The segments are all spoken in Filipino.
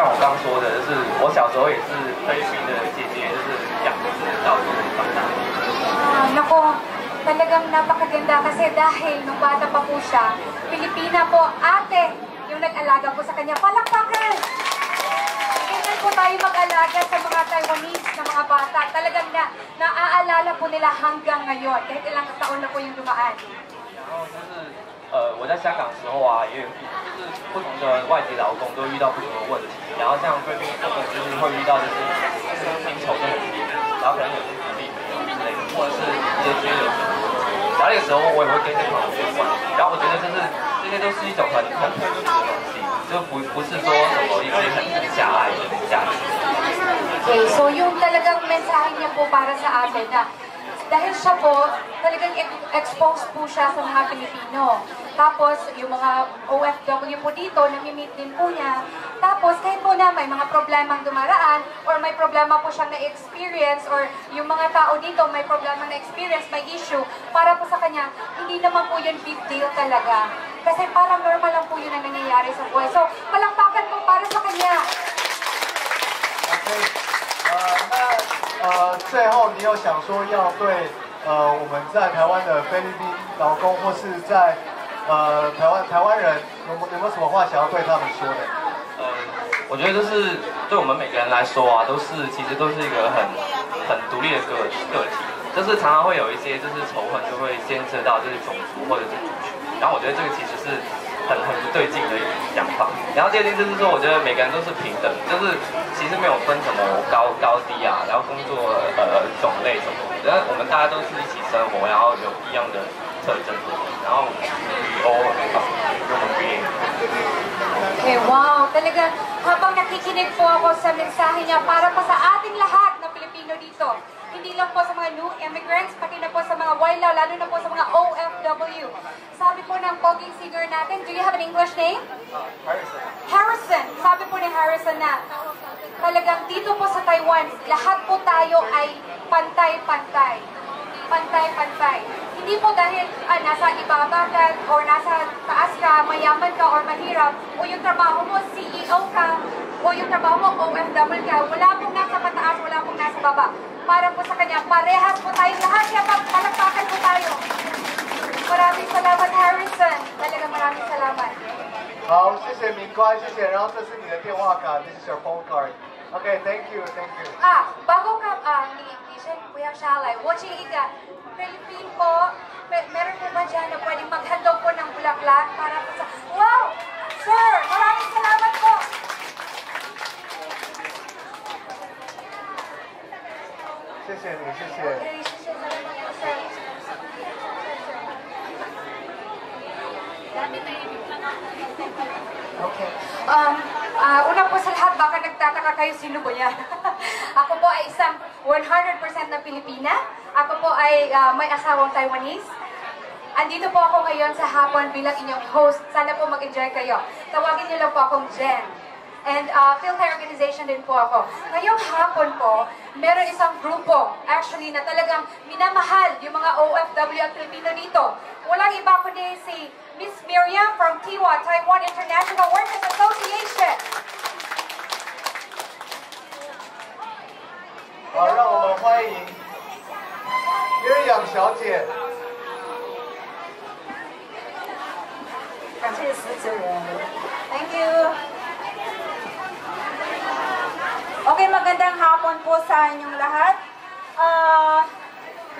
像我刚说的，就是我小时候也是菲律宾的姐姐，就是讲就是到处长大。Nako, talagang napakaganda kasi dahil nung bata pa po siya, Pilipina po, ate, yung nag-alaga po sa kanya. Palakpakan! Ganyan po tayo mag-alaga sa mga Taiwanese na mga bata. Talagang naaalala po nila hanggang ngayon, kahit ilang taon na po yung dumaan. 我在香港的时候啊，也有就是不同的外籍劳工都遇到不同的问题，然后像菲律宾就是会遇到就是薪酬的问题，然后可能有些福利之类的，或者是一些居留的。然后那个时候我也会跟那个朋友去问，然后我觉得就是这些都是一种很特殊的东西，就不是说什么一些很狭隘的价值。Okay, so yung talagang mensahe niya po para sa atin na dahil siya po, talagang exposed po siya sa mga Pilipino. Tapos, yung mga OFW po dito, nami-meet din po niya. Tapos, kahit po na may mga problemang dumaraan, or may problema po siyang na-experience, or yung mga tao dito may problema na-experience, may issue, para po sa kanya, hindi naman po yun big deal talaga. Kasi parang normal lang po yun ang nangyayari sa buhay. So, palakpakan po para sa kanya. Okay. 最后你有想说要对我们在台湾的菲律宾劳工，或是在台湾人有没有什么话想要对他们说的？我觉得就是对我们每个人来说啊，其实都是一个很独立的个体，就是常常会有一些就是仇恨就会牵扯到就是种族或者是族群，然后我觉得这个其实是很不对劲的一个想法。然后第二件事就是说，我觉得每个人都是平等，就是其实没有分什么高低啊，然后工作种类什么的，然后我们大家都是一起生活，然后有一样的特征，然后我们不一样。Okay, wow, talaga habang nakikinig po ako sa mensahe niya para pa sa ating lahat na Pilipino dito. Hindi lang po sa mga new immigrants, pati na po sa mga wailaw, lalo na po sa mga OFW. Sabi po ng poging singer natin, do you have an English name? Harrison. Harrison. Sabi po ni Harrison na talagang dito po sa Taiwan, lahat po tayo ay pantay-pantay. Pantay-pantay. Hindi po dahil nasa ibaba ka o nasa taas ka, mayaman ka or mahirap, o yung trabaho mo, CEO ka, o yung trabaho mo, OFW ka, wala pong nasa mataas, wala pong nasa baba. Para po sa kanya, parehas po tayo lahat, kaya palakpakan po tayo. Maraming salamat, Harrison. Talaga maraming salamat. 好，谢谢明宽，谢谢。然后这是你的电话卡， this is your phone card. Okay, thank you, thank you. Bago ka, ni Jen, Kuya Shalay, watching ika, Philippine po, meron po ba dyan na pwedeng maghandog po ng bulaklak para po sa... Wow! Sir, maraming salamat po! Okay. Una po sa lahat, baka nagtataka kayo sino po yan. Ako po ay isang 100% na Pilipina. Ako po ay may asawang Taiwanese. Andito po ako ngayon sa hapon bilang inyong host. Sana po mag-enjoy kayo. Tawagin niyo lang po akong Gen. And field care organization din po ako. Ngayong hapon po, meron isang grupo, actually, na talagang minamahal yung mga OFW at Filipino dito. Walang iba kundi si Miss Miriam from TIWA, Taiwan International Workers Association. 好，让我们欢迎Miriam小姐。感谢主持人 ，Thank you. Okay, magandang hapon po sa inyong lahat.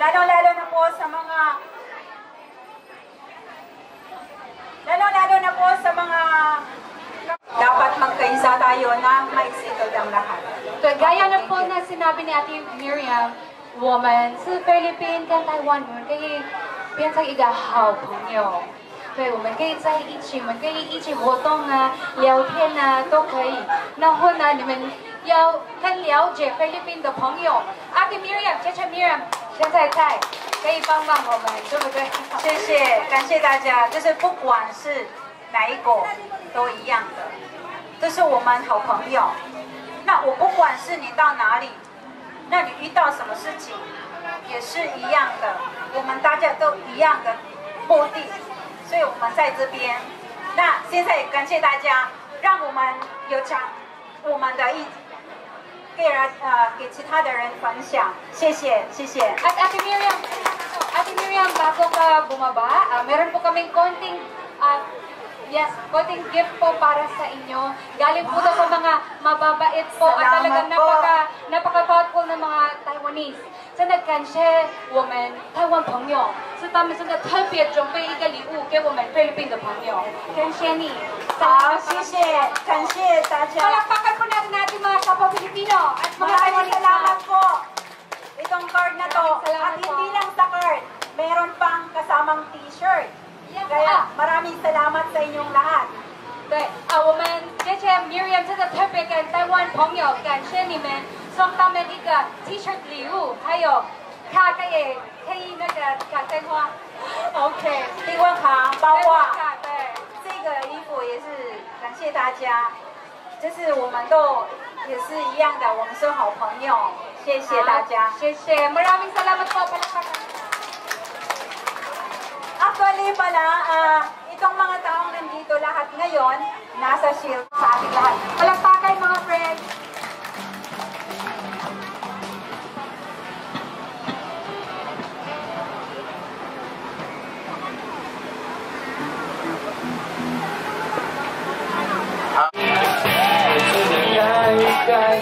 Lalo-lalo na po sa mga dapat magkaisa tayo na maisikod ang lahat. So, gaya na po na sinabi ni Ate Miriam, woman, sa Philippines at Taiwan, kaya变成一个好朋友. 对，我们可以在一起，我们可以一起活动啊，聊天啊，都可以。然后呢，你们要更了解菲律宾的朋友。阿弟 Miriam、姐姐 Miriam 现在在，可以帮帮我们，对不对？谢谢，感谢大家。就是不管是哪一国，都一样的，都是我们好朋友。那我不管是你到哪里，那你遇到什么事情，也是一样的。我们大家都一样的目的。 所以我们在这边，那现在也感谢大家，让我们有不我们的意见。 给其他的人分享，谢谢，谢谢。At Ate Miriam, bago ka bumaba, meron po kaming konting, konting gift po para sa inyo. Galing po sa mga mababait po at talagang napaka-thoughtful ng mga Taiwanese. So, nagkansye, woman, Taiwan pangyo. So, tami sa na特别准备一个礼物给我们菲律宾的朋友。感谢你。好，谢谢，感谢大家。Palakpakan po natin mga kapwa Pilipino at mga Taiwanese. Salamat po. Itong card na to, at hindi lang sa card, meron pang kasamang t-shirt. Kaya maraming salamat sa inyong lahat. 对，我们谢谢 Miriam 真的特别给台湾朋友，感谢你们送他们一个 T-shirt 礼物，还有咖啡也可以那个咖啡花 ，OK， 台湾卡包啊，对，这个衣服也是感谢大家，就是我们都也是一样的，我们是好朋友，谢谢大家，谢谢 ，maraming salamat po pala. Actually pala, itong mga taong nandito lahat ngayon, nasa shield sa ating lahat. Palakpakan mga friends! Marami raw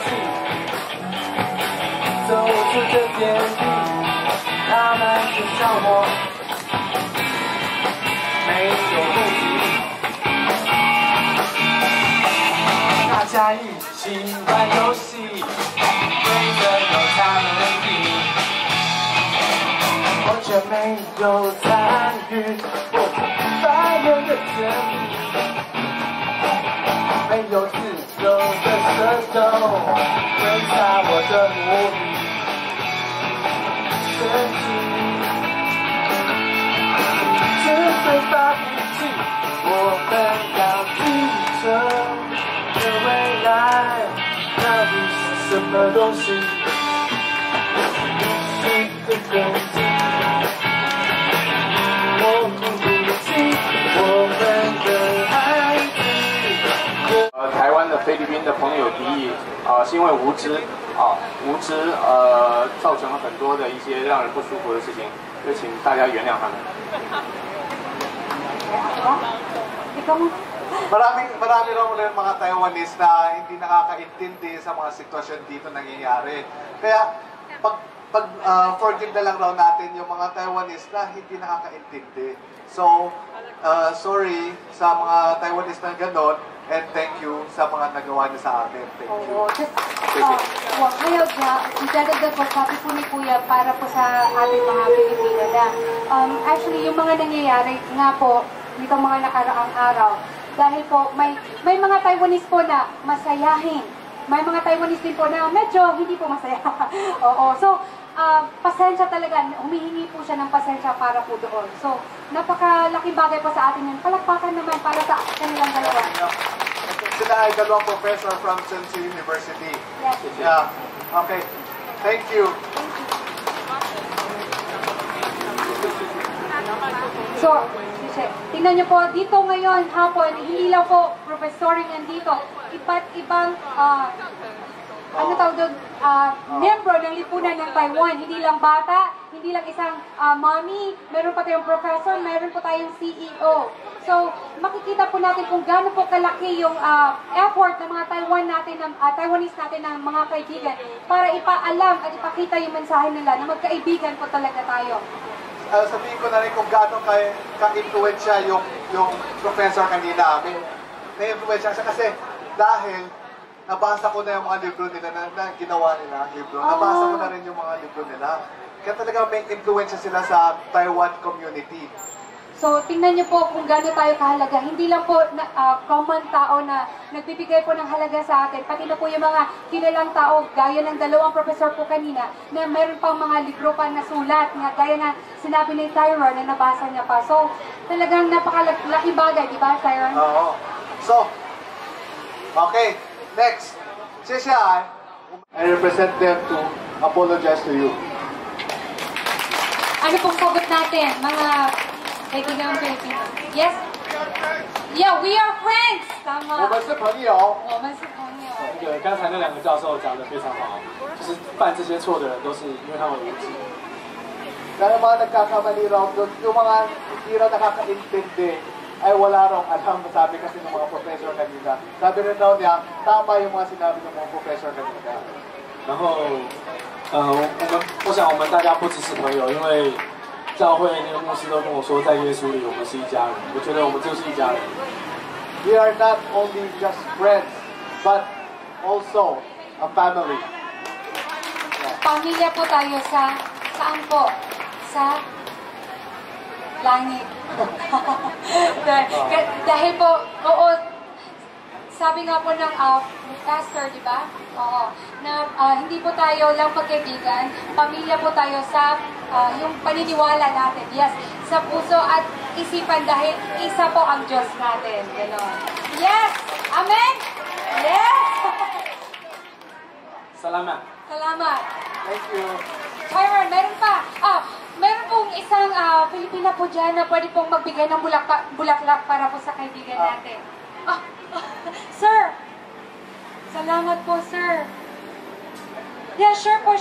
rin mga Taiwanese na hindi nakakaintindi sa mga sitwasyon dito nangyayari. Kaya forgive na lang raw natin yung mga Taiwanese na hindi nakakaintindi. So, sorry sa mga Taiwanese na gano'n and thank you sa mga nagawa niyo sa amin. Thank you. Idadagdag po sabi po ni Kuya para po sa ating mga Pilipino na actually yung mga nangyayari nga po dito mga nakaraang araw dahil po may mga Taiwanese po na masayahin. May mga Taiwanese din po na medyo hindi po masaya. Oo. So, pasensya talaga. Humihingi po siya ng pasensya para po doon. So, napakalaking bagay po sa atin yun. Palakpakan naman para sa kanilang dalawa. Sila ay dalawang professor from Sun Tzu University. Yes. Yeah. Okay. Thank you. So, tingnan nyo po, dito ngayon hapon, hindi lang po professoring nandito, iba't ibang, ano tawag doon, membro ng lipunan ng Taiwan, hindi lang bata, hindi lang isang mommy, meron pa tayong professor, meron po tayong CEO. So, makikita po natin kung gaano po kalaki yung effort ng mga Taiwanese natin ng mga kaibigan para ipaalam at ipakita yung mensahe nila na magkaibigan po talaga tayo. Sabihin ko na rin kung gaano ka-influensya yung professor kanina. Na-influensya siya kasi dahil nabasa ko na yung mga libro nila na ginawa nila, libro. Nabasa ko na rin yung mga libro nila. Kaya talaga may influensya sila sa Taiwan community. So, tingnan niyo po kung gaano tayo kahalaga. Hindi lang po common tao na nagbibigay po ng halaga sa atin. Pati na po yung mga kilalang tao, gaya ng dalawang professor po kanina, na meron pang mga libro pa na sulat, na gaya na sinabi ni Tyron na nabasa niya pa. So, talagang napakalaki bagay, di ba, Tyron? Oo. So, okay, next. Siya, I represent them to apologize to you. Ano pong sagot natin, mga... Yes? We are friends! Yeah, we are friends! Tama. 我们是朋友. 对，刚才那两个教授讲得非常好，就是犯这些错的人都是因为他们无知。Kaya mga nagkakamali raw doon, yung mga hindi raw nakakaintindi ay wala raw alam, sabi kasi ng mga professor kanina. Sabi rin daw niya, tama yung mga sinabi ng mga professor kanina. 然后，我想我们大家不只是朋友，因为。 教会那个牧师都跟我说，在耶稣里我们是一家人。我觉得我们就是一家人。We are not only just friends, but also a family. Pamilya po tayo sa saan po? Sa langit. Dahil po, oo, sabi nga po ng pastor, di ba? Oo, na hindi po tayo lang pagkaibigan, pamilya po tayo sa yung paniniwala natin, yes, sa puso at isipan dahil isa po ang Diyos natin. Gano'n. Yes! Amen! Yes! Salamat. Salamat. Thank you. Tyron, meron pa. Meron pong isang Filipina po dyan na pwede pong magbigay ng bulaklak para po sa kaibigan natin. Sir! Salamat po, sir. Yeah, sure po.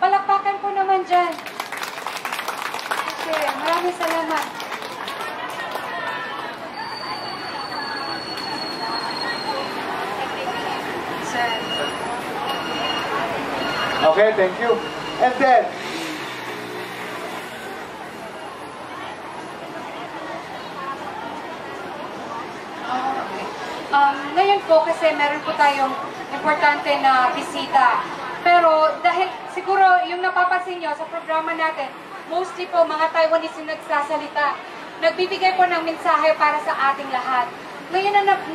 Palakpakan po naman dyan. Okay, maraming salamat. Sir. Okay, thank you. And then, ngayon po kasi meron po tayong importante na bisita. Pero dahil siguro yung napapansin nyo sa programa natin, mostly po mga Taiwanese yung nagsasalita. Nagbibigay po ng mensahe para sa ating lahat.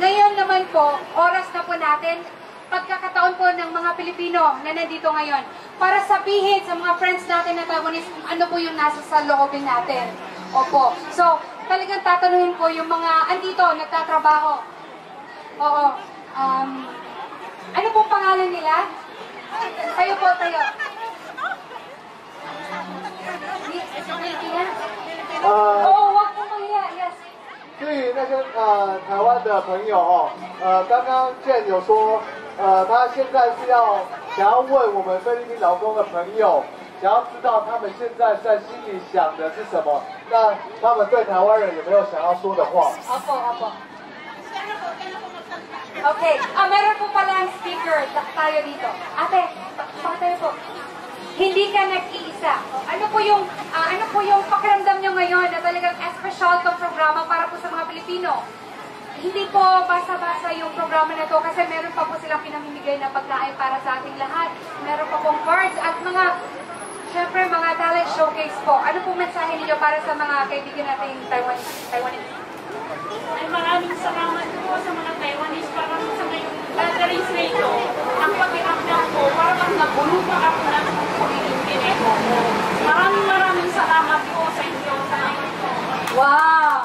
Ngayon naman po, oras na po natin, pagkakataon po ng mga Pilipino na nandito ngayon, para sabihin sa mga friends natin na Taiwanese kung ano po yung nasa sa loobin natin. Opo. So, talagang tatanungin ko yung mga andito, nagtatrabaho. Oo. Ano pong pangalan nila? Kayo po, tayo. Wag po mahiya, yes. 对于那些台湾的朋友哦，刚刚Jen有说，他现在是要想要问我们菲律宾劳工的朋友，想要知道他们现在在心里想的是什么，那他们对台湾人有没有想要说的话？好不。 Okay, meron po palang speaker tayo dito. Ate, tayo po. Hindi ka nag-iisa. Ano po yung pakiramdam nyo ngayon na talagang espesyal tong programa para po sa mga Pilipino? Hindi po basa-basa yung programa na to kasi meron pa po silang pinamimigay na pagkain para sa ating lahat. Meron pa pong cards at mga, syempre, mga talent showcase po. Ano po mensahe ninyo para sa mga kaibigan natin Taiwanese? Ay maraming salamat po sa mga Taiwanese para sa ngayong batteries na ito. Ang pakiramdam ko, parang nabulupa ako na pag-iintindi ko. Maraming salamat po sa inyo sa ngayon. Wow!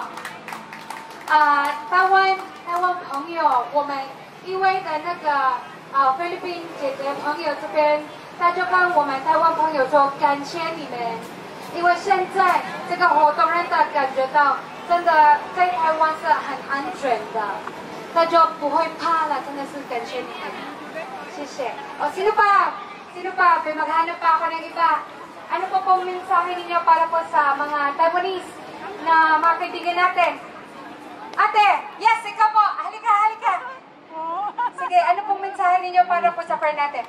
Taiwan朋友，我们因为那个菲律宾姐姐朋友这边，大家帮我们台湾朋友说感谢你们，因为现在这个活动让大家感觉到 真的在台湾是很安全的，那就不会怕了。真的是感谢你们，谢谢。Sino pa? May maghanap pa ako ng iba. Ano po pong mensahe ninyo para po sa mga Taiwanese na mga kaibigan natin? Ate, yes, ikaw po. Halika. Sige, ano pong mensahe ninyo para po sa friend natin?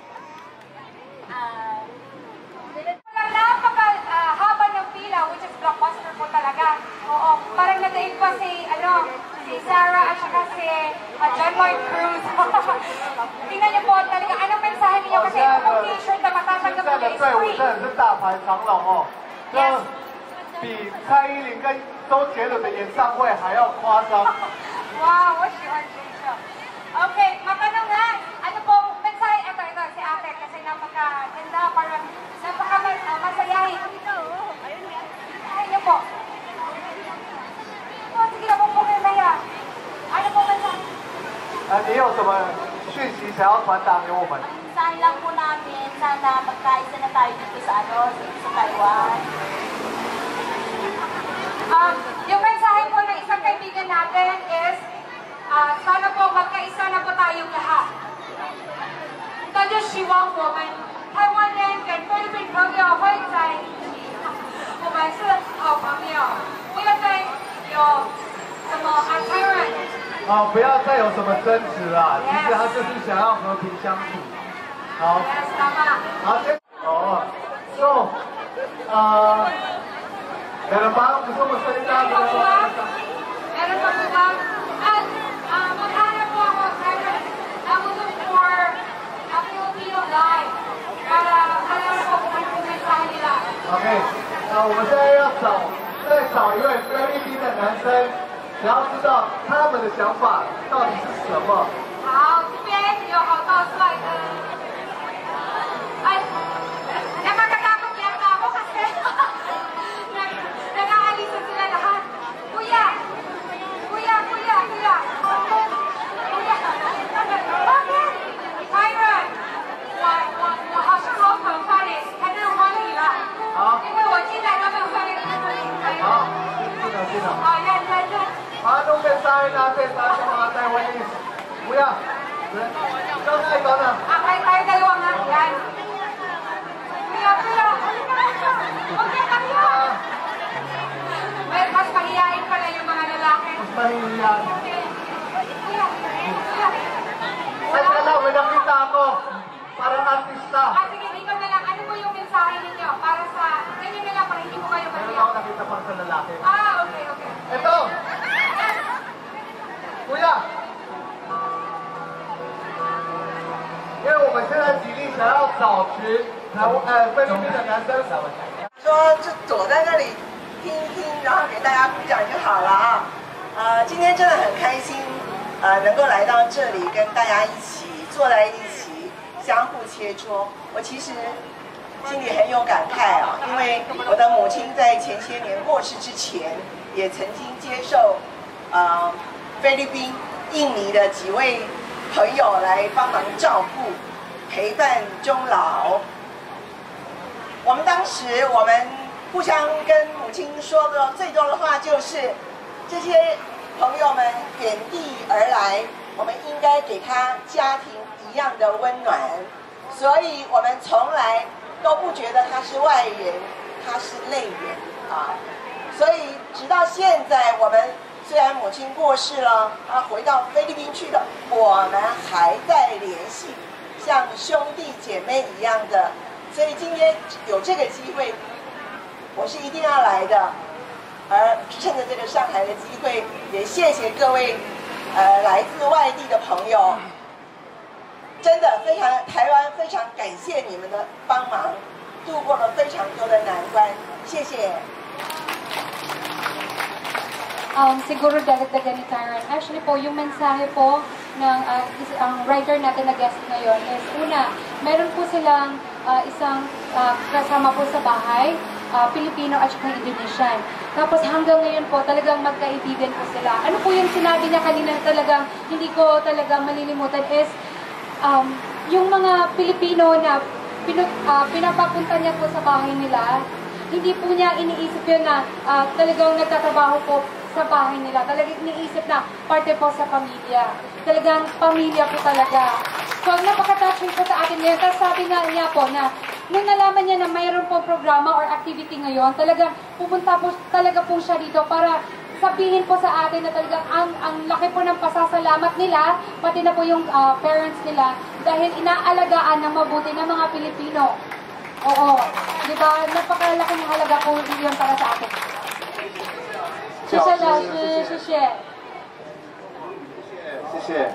Napakahaba ng pila, which is blockbuster po talaga. Oo, parang nadaig pa si Sarah at saka si John Lloyd Cruz. Tingnan niyo po, talaga, anong mensahe niyo kasi ito pong t-shirt na matatanggap ng free. Yes. 比蔡依林跟周杰伦的演唱会还要夸张。哇，我喜欢这首。Okay, makanungan. Ano pong mensahe? Ito, si ate kasi napakaganda, parang napakamasayahin. Ayun niyo po. Sige na pong magandaya. Ano pong mensahe? Ano yung mga讯息想要传达给我们？ Ang lang po namin, sana magkaisa na tayo dito sa, sa Taiwan. Yung mensahe po ng isang kaibigan natin is, sana po magkaisa na po tayong lahat. Taiwan人 跟菲律宾朋友会在一起，我们是好朋友，不要再有什么啊，不要再有什么争执啦。其实他就是想要和平相处。 好，好，哦，就，有人帮，不是我声音大，OK， 我们现在要再找一位菲律宾的男生，你要知道他们的想法到底是什么。好，这边有好多帅哥。 Ay, nakakatakot yata ako kasi nag-aalisan sila lahat. Kuya! Kuya! Kuya! Kuya! Bakit? Kuya! Bakit? Byron! Wahasarok ng Paris. Kanil Manila. Ito, wajinay naman Paris. Sino? Yan, yan, yan. Anong mensahe natin sa ating mga Taiwanese? Kuya! Ikaw na, ikaw na. Ay, tayo dalawa nga. Yan. Kuya, huwag niya kayo! Mas mahihain pala yung mga lalaki. Mas mahihain. Kuya. Saan na lang, may nakita ako. Parang artista. Sige, ikaw na lang. Ano po yung mensahe ninyo? Para sa... Sige na lang, para hindi mo kayo mahihain. Ano ako nakita parang sa lalaki. Okay. Ito! Kuya! 因为我们现在极力想要找寻菲律宾的男生，说就躲在那里听一听，然后给大家鼓掌就好了啊！今天真的很开心，能够来到这里跟大家一起坐在一起，相互切磋。我其实心里很有感慨啊，因为我的母亲在前些年过世之前，也曾经接受菲律宾、印尼的几位。 朋友来帮忙照顾、陪伴终老。我们当时，我们互相跟母亲说的最多的话就是：这些朋友们远地而来，我们应该给他家庭一样的温暖。所以我们从来都不觉得他是外人，他是内人啊。所以直到现在，我们。 虽然母亲过世了，她回到菲律宾去了，我们还在联系，像兄弟姐妹一样的。所以今天有这个机会，我是一定要来的。而趁着这个上台的机会，也谢谢各位来自外地的朋友，真的非常台湾非常感谢你们的帮忙，度过了非常多的难关，谢谢。 Siguro dagdag-dagan ni Karen. Actually po, yung mensahe po ng ang writer natin na guest ngayon is una, meron po silang isang kasama po sa bahay, Filipino at saka Indonesian. Tapos hanggang ngayon po, talagang magkaibigan po sila. Ano po yung sinabi niya kanina talagang hindi ko talagang malilimutan is yung mga Pilipino na pinapapunta niya po sa bahay nila, hindi po niya iniisip yun na talagang nagtatrabaho po sa bahay nila. Talagang iniisip na parte po sa pamilya. Talagang pamilya po talaga. So, napaka-touching po sa akin ngayon. Tapos sabi nga niya po na nung nalaman niya na mayroon po programa or activity ngayon, talagang pupunta po talaga po siya dito para sabihin po sa atin na talagang ang laki po ng pasasalamat nila, pati na po yung parents nila, dahil inaalagaan ng mabuti ng mga Pilipino. Oo. Diba? Napakalaki ng halaga po yun para sa akin. 谢谢老师，谢谢，谢谢，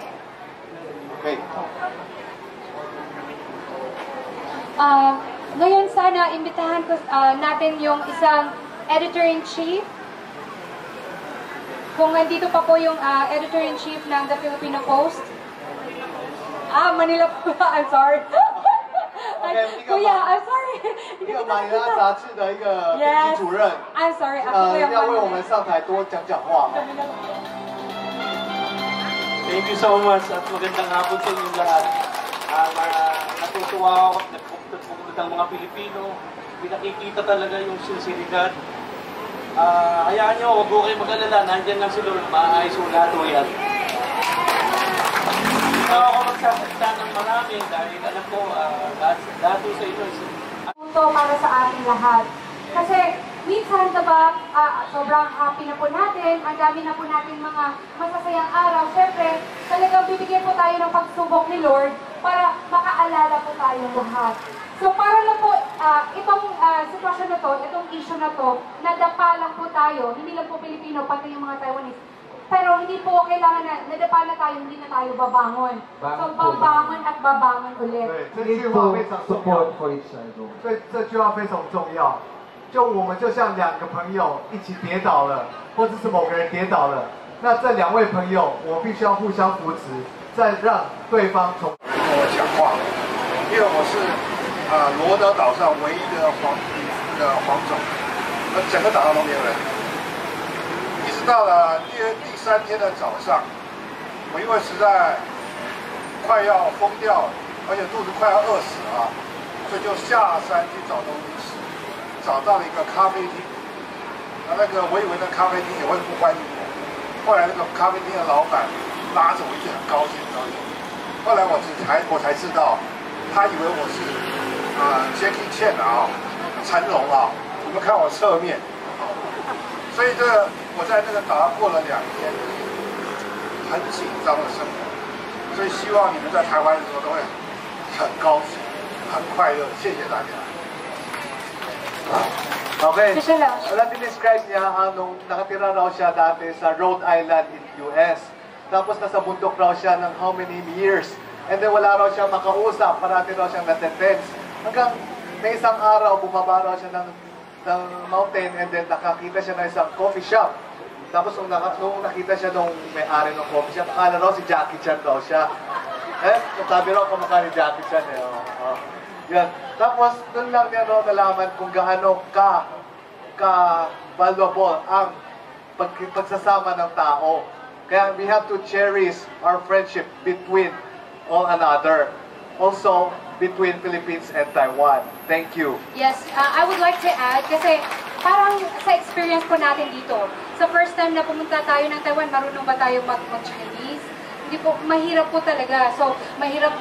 可以。Ngayon sana imbitahan ko natin yung isang editor-in-chief. Kung nandito pa po yung editor-in-chief ng The Filipino Post. Ah, Manila po. I'm sorry. Kuya, I'm sorry. Yes. I'm sorry. Thank you so much at magandang hapon sa inyong lahat. Natutuwa ako at nagpupunta ng mga Pilipino. Pinakikita talaga yung sinseridad. Hayaan nyo, huwag ko kayo mag-alala. Nandiyan lang si Lord. Maayos ko lahat o yan. Ito ako magsasalita ng marami dahil alam ko, dato sa inyo. Punto para sa ating lahat. Kasi minsan diba, sobrang happy na po natin. Ang dami na po natin mga masasayang araw. Siyempre, talagang bibigyan po tayo ng pagsubok ni Lord para makaalala po tayo lahat. So para lang po, itong sitwasyon na to, itong issue na to, nadapa lang po tayo, hindi lang po Pilipino, pati yung mga Taiwanese. Pero hindi po kailangan na, nadapa na tayo, hindi na tayo babangon. So babangon at babangon ulit. This support for each other. So this句话非常重要。就我们就像两个朋友一起跌倒了，或者是某个人跌倒了，那这两位朋友，我们必须要互相扶持，再让对方从。我讲话，因为我是。罗德岛上唯一的黄种，整个岛上都没有人。一直到了第三天的早上，我因为实在快要疯掉了，而且肚子快要饿死了，所以就下山去找东西吃，找到了一个咖啡厅。那个我以为那咖啡厅也会不欢迎我，后来那个咖啡厅的老板拉着我一起很高兴。后来我才知道，他以为我是。Jackie Chan 啊，成龙啊，你们看我侧面，所以我在那个岛上过了2天，很紧张的生活，所以希望你们在台湾的时候都会很高兴、很快乐。谢谢大家。Okay. Alam ni describe niya nung nakatira raw siya dati sa Rhode Island in US. Tapos nasa bundok raw siya ng how many years. And then wala raw siya makausap, parati raw siyang na-defense. Hanggang may isang araw, bumaba raw siya ng mountain and then nakakita siya ng isang coffee shop. Tapos nung nakita siya nung may-ari ng coffee shop, akala raw si Jackie Chan daw siya. Sabi raw kamukha ni Jackie Chan Yan. Tapos doon lang niya nalaman kung gaano ka-valuable ang pagsasama ng tao. Kaya we have to cherish our friendship between all another. Also, between Philippines and Taiwan. Thank you. Yes, I would like to add, kasi parang sa experience po natin dito, sa first time na pumunta tayo ng Taiwan, marunong ba tayo mag-Chinese? Hindi po, mahirap po talaga. So, mahirap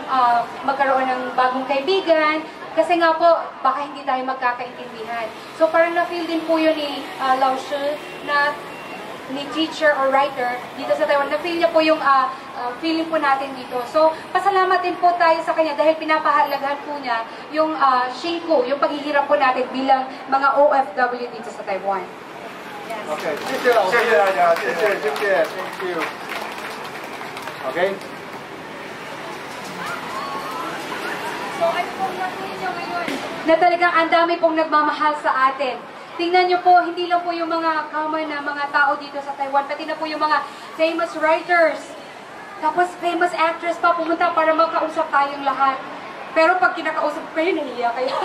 magkaroon ng bagong kaibigan, kasi nga po, baka hindi tayo magkakaintindihan. So, parang na-feel din po yun ni Lao Shu, ni teacher or writer dito sa Taiwan. Na-feel niya po yung feeling po natin dito. So, pasalamatin po tayo sa kanya dahil pinapahalagahan po niya yung shinku, yung paghihirap po natin bilang mga OFW dito sa Taiwan. Yes. Okay. Thank you. Thank you. Okay. So, ano pong na-feel niyo ngayon? Na talagang ang dami pong nagmamahal sa atin. Tingnan nyo po, hindi lang po yung mga common na mga tao dito sa Taiwan, pati na po yung mga famous writers, tapos famous actress pa pumunta para makausap tayong lahat. Pero pag kinakausap kayo, nahiya kayo.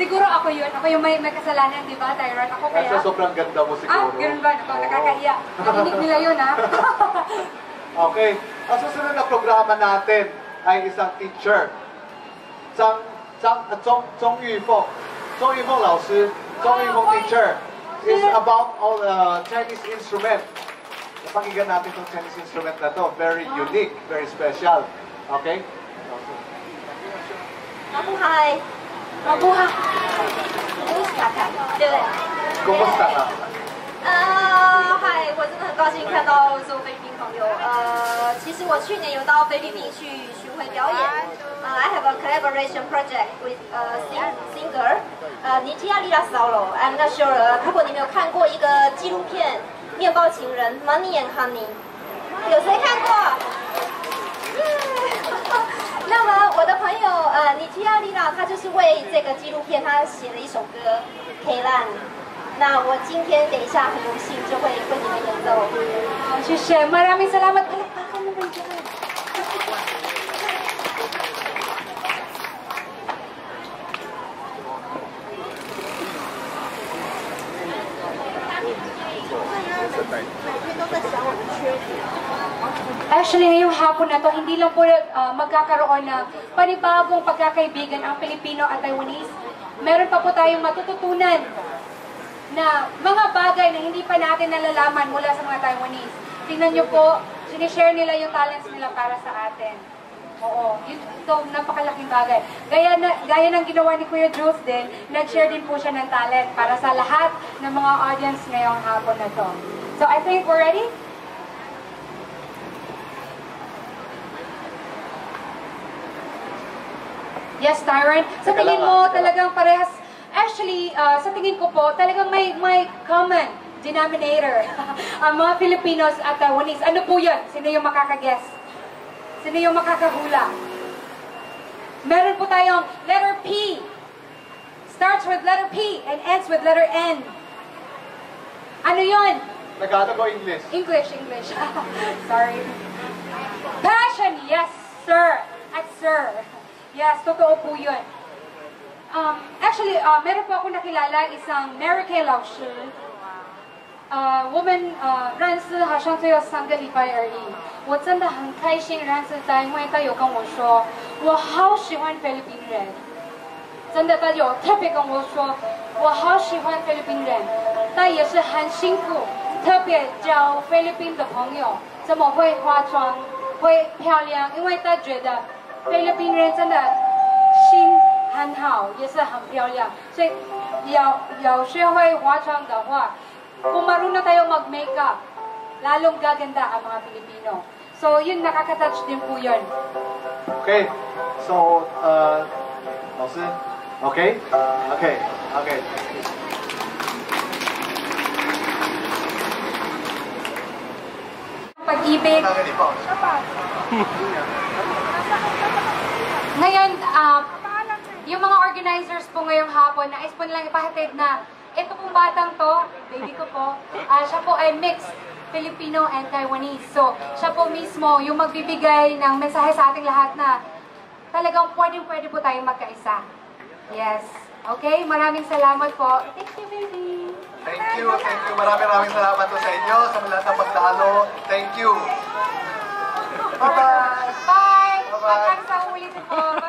Siguro ako yun. Ako yung may kasalanan, di ba, Tyron? Ako kaya... Kasi sobrang ganda mo siguro. Ganun ba? Nakakahiya. Narinig nila yun, Okay. Ang susunod na programa natin ay isang teacher. Zhong Yufeng teacher is about all the Chinese instrument. Pakinggan natin tong Chinese instrument na to. Very unique, very special. Okay? Mabuhay! Mabuhay! Kumusta ka? Kumusta ka? 嗨，我真的很高兴看到所有菲律宾朋友。其实我去年有到菲律宾去巡回表演。I have a collaboration project with singer Nitya Lila solo. I'm not sure. 如果你没有看过一个纪录片《面包情人》（Money and Honey），有谁看过？那么。我的朋友Nitya Lila，他就是为这个纪录片他写了一首歌《Kailan》。那我今天等一下很荣幸就会为你们演奏。好，谢谢，maraming salamat。Actually, ngayong hapon na to, hindi lang po magkakaroon ng panibagong pagkakaibigan ang Filipino at Taiwanese. Meron pa po tayong matututunan na mga bagay na hindi pa natin nalalaman mula sa mga Taiwanese. Tingnan nyo po, sinishare nila yung talents nila para sa atin. Oo, ito napakalaking bagay. Gaya ng ginawa ni Kuya Jules din, nag-share din po siya ng talent para sa lahat ng mga audience ngayong hapon na to. So I think we're ready? Yes, Tyrant. Sa tingin mo, talagang parehas. Actually, sa tingin ko po, talagang may common denominator ang mga Filipinos at Taiwanese. Ano po yun? Sino yung makakaguess? Sino yung makakahula? Meron po tayong letter P. Starts with letter P and ends with letter N. Ano yun? Nagkata ko English. English. Sorry. Passion, yes, sir. At sir. Yes, totoo po yun. Actually, meron po ako nakilala isang Mary Kay Laoshi. Woman, 认识好像只有3个礼拜而已。我真的很开心认识她，因为她有跟我说，我好喜欢菲律宾人。真的，她有特别跟我说，我好喜欢菲律宾人。她也是很辛苦，特别交菲律宾的朋友，怎么会化妆，会漂亮，因为她觉得。 菲律宾人真的心很好，也是很漂亮。所以要学会化妆的话，kung marunong tayo mag-makeup, lalong gaganda ang mga Pilipino. So yun nakaka-touch din po yun. Okay, so 老师 ，okay. Pag-ibig. Ngayon, yung mga organizers po ngayong hapon, nais po nilang ipahatid na ito pong batang to, baby ko po, siya po ay mixed Filipino and Taiwanese. So, siya po mismo yung magbibigay ng mensahe sa ating lahat na talagang pwedeng-pwede po tayong magkaisa. Yes. Okay, maraming salamat po. Thank you, baby. Thank you. Maraming salamat po sa inyo, sa mga lahat ng pagdalo. Thank you. Bye-bye. Bye. Hanggang sa ulitin po.